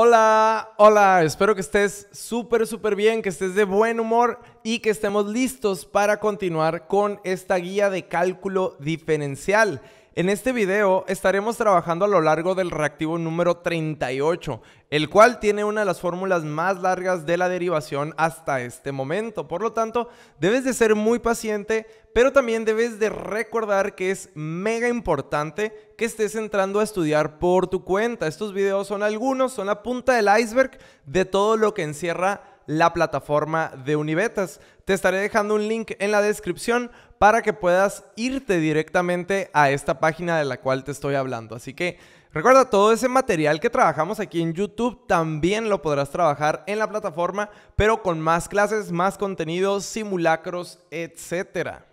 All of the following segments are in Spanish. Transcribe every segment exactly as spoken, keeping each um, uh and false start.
Hola, hola, espero que estés súper, súper bien, que estés de buen humor y que estemos listos para continuar con esta guía de cálculo diferencial. En este video estaremos trabajando a lo largo del reactivo número treinta y ocho, el cual tiene una de las fórmulas más largas de la derivación hasta este momento. Por lo tanto, debes de ser muy paciente, pero también debes de recordar que es mega importante que estés entrando a estudiar por tu cuenta. Estos videos son algunos, son la punta del iceberg de todo lo que encierra la plataforma de Unibetas. Te estaré dejando un link en la descripción para que puedas irte directamente a esta página de la cual te estoy hablando. Así que recuerda, todo ese material que trabajamos aquí en YouTube también lo podrás trabajar en la plataforma, pero con más clases, más contenidos, simulacros, etcétera.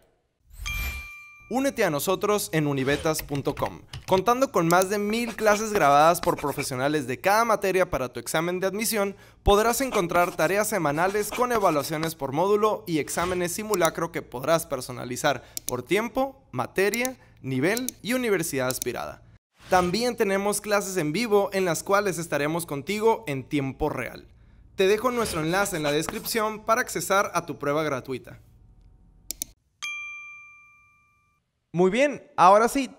Únete a nosotros en unibetas punto com, contando con más de mil clases grabadas por profesionales de cada materia para tu examen de admisión. Podrás encontrar tareas semanales con evaluaciones por módulo y exámenes simulacro que podrás personalizar por tiempo, materia, nivel y universidad aspirada. También tenemos clases en vivo en las cuales estaremos contigo en tiempo real. Te dejo nuestro enlace en la descripción para accesar a tu prueba gratuita. Muy bien, ahora sí,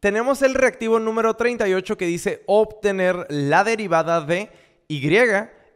tenemos el reactivo número treinta y ocho que dice obtener la derivada de y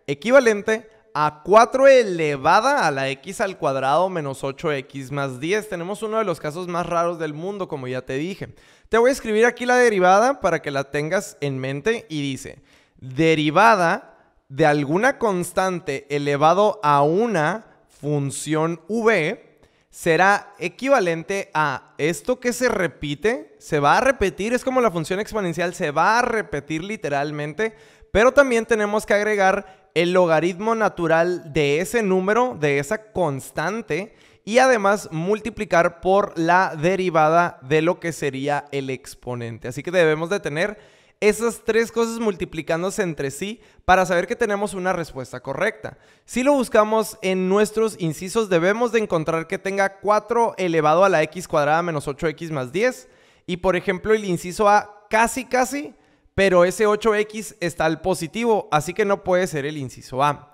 equivalente a cuatro elevada a la x al cuadrado menos ocho x más diez. Tenemos uno de los casos más raros del mundo, como ya te dije. Te voy a escribir aquí la derivada para que la tengas en mente y dice derivada de alguna constante elevado a una función v será equivalente a esto que se repite, se va a repetir, es como la función exponencial, se va a repetir literalmente, pero también tenemos que agregar el logaritmo natural de ese número, de esa constante, y además multiplicar por la derivada de lo que sería el exponente. Así que debemos de tener esas tres cosas multiplicándose entre sí para saber que tenemos una respuesta correcta. Si lo buscamos en nuestros incisos, debemos de encontrar que tenga cuatro elevado a la x cuadrada menos ocho x más diez. Y por ejemplo, el inciso A casi casi, pero ese ocho x está al positivo, así que no puede ser el inciso A.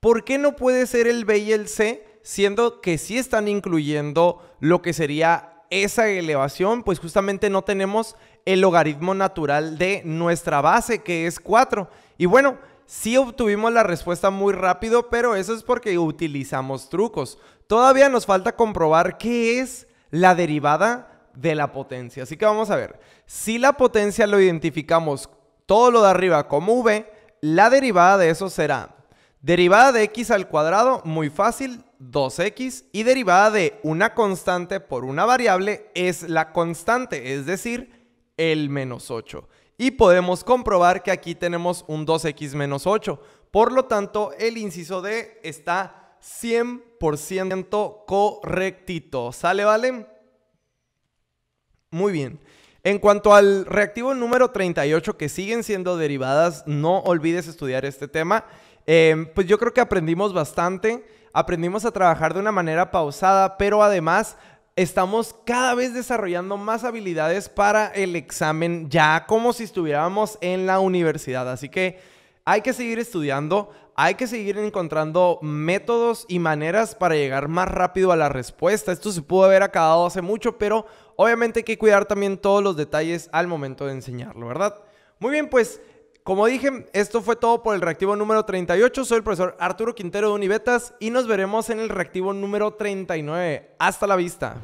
¿Por qué no puede ser el B y el C, siendo que sí están incluyendo lo que sería esa elevación? Pues justamente no tenemos el logaritmo natural de nuestra base, que es cuatro. Y bueno, sí obtuvimos la respuesta muy rápido, pero eso es porque utilizamos trucos. Todavía nos falta comprobar qué es la derivada de la potencia. Así que vamos a ver. Si la potencia lo identificamos todo lo de arriba como V, la derivada de eso será derivada de x al cuadrado, muy fácil, dos x, y derivada de una constante por una variable es la constante, es decir, el menos ocho. Y podemos comprobar que aquí tenemos un dos x menos ocho. Por lo tanto, el inciso D está cien por ciento correctito. ¿Sale, vale? Muy bien. En cuanto al reactivo número treinta y ocho, que siguen siendo derivadas, no olvides estudiar este tema. Eh, pues yo creo que aprendimos bastante. Aprendimos a trabajar de una manera pausada, pero además estamos cada vez desarrollando más habilidades para el examen, ya como si estuviéramos en la universidad. Así que hay que seguir estudiando, hay que seguir encontrando métodos y maneras para llegar más rápido a la respuesta. Esto se pudo haber acabado hace mucho, pero obviamente hay que cuidar también todos los detalles al momento de enseñarlo, ¿verdad? Muy bien, pues como dije, esto fue todo por el reactivo número treinta y ocho. Soy el profesor Arturo Quintero de Unibetas y nos veremos en el reactivo número treinta y nueve. Hasta la vista.